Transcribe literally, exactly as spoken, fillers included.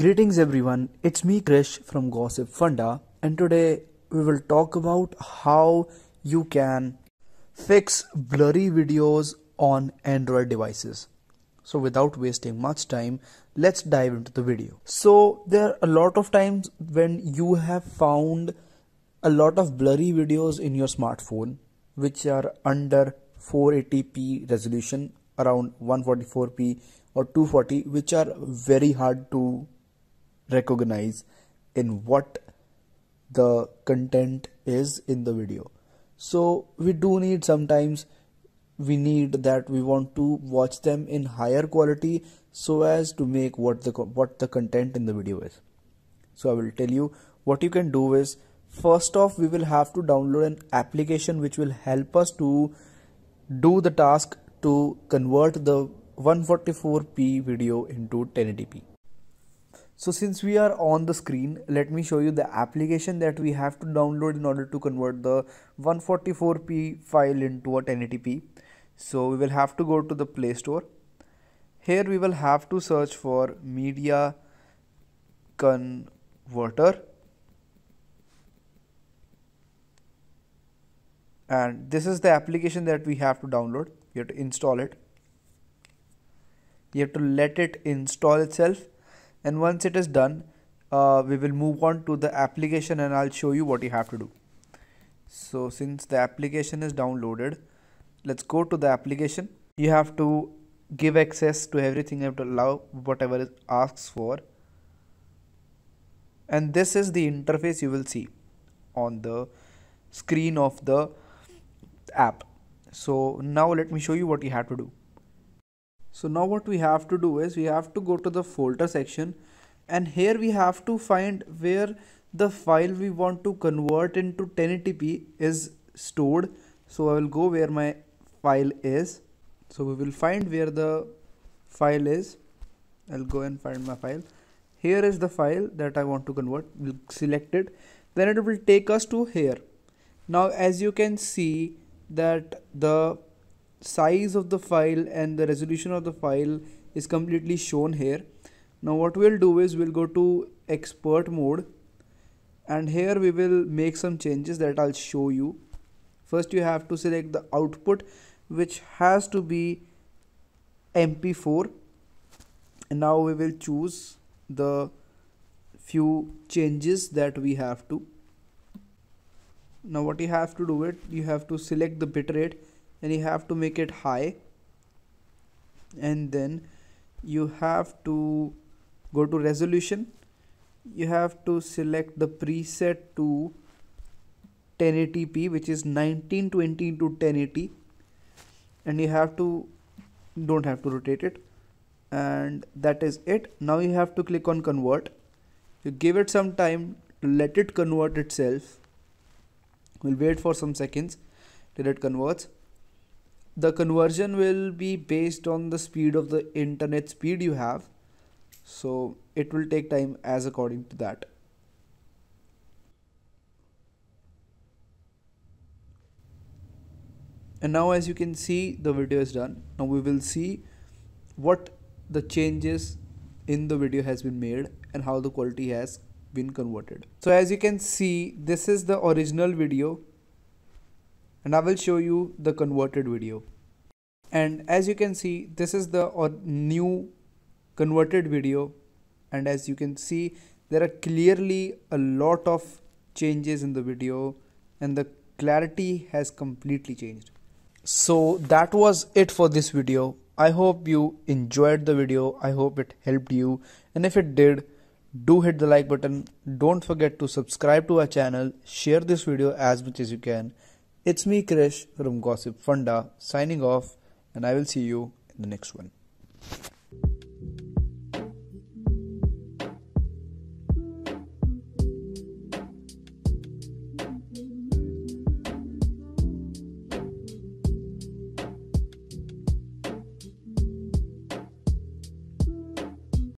Greetings everyone, it's me Krish from Gossip Funda, and today we will talk about how you can fix blurry videos on Android devices. So without wasting much time, let's dive into the video. So there are a lot of times when you have found a lot of blurry videos in your smartphone which are under four eighty p resolution, around one forty-four p or two forty, which are very hard to recognize in what the content is in the video. So we do need sometimes we need that we want to watch them in higher quality so as to make what the what the content in the video is. So I will tell you what you can do is, first off, we will have to download an application which will help us to do the task to convert the one forty-four p video into ten eighty p. So since we are on the screen, let me show you the application that we have to download in order to convert the one forty-four p file into a ten eighty p. So we will have to go to the Play Store. Here we will have to search for Media Converter, and this is the application that we have to download. You have to install it. You have to let it install itself. And once it is done, uh, we will move on to the application and I'll show you what you have to do. So since the application is downloaded, let's go to the application. You have to give access to everything. You have to allow whatever it asks for. And this is the interface you will see on the screen of the app. So now let me show you what you have to do. So now what we have to do is we have to go to the folder section, and here we have to find where the file we want to convert into ten eighty p is stored. So I will go where my file is. So we will find where the file is. I'll go and find my file. Here is the file that I want to convert. We'll select it. Then it will take us to here. Now as you can see that the size of the file and the resolution of the file is completely shown here. Now what we'll do is we'll go to export mode, and here we will make some changes that I'll show you. First you have to select the output, which has to be M P four, and now we will choose the few changes that we have to. Now what you have to do it, you have to select the bitrate and you have to make it high, and then you have to go to resolution. You have to select the preset to ten eighty p, which is nineteen twenty into ten eighty, and you have to don't have to rotate it, and that is it. Now you have to click on convert. You give it some time to let it convert itself. We'll wait for some seconds till it converts. The conversion will be based on the speed of the internet speed you have. So it will take time as according to that. And now as you can see, the video is done. Now we will see what the changes in the video has been made and how the quality has been converted. So as you can see, this is the original video, and I will show you the converted video. And as you can see, this is the or new converted video, and as you can see, there are clearly a lot of changes in the video and the clarity has completely changed. So that was it for this video. I hope you enjoyed the video. I hope it helped you, and if it did, do hit the like button. Don't forget to subscribe to our channel. Share this video as much as you can. It's me Krish from Gossip Funda signing off, and I will see you in the next one.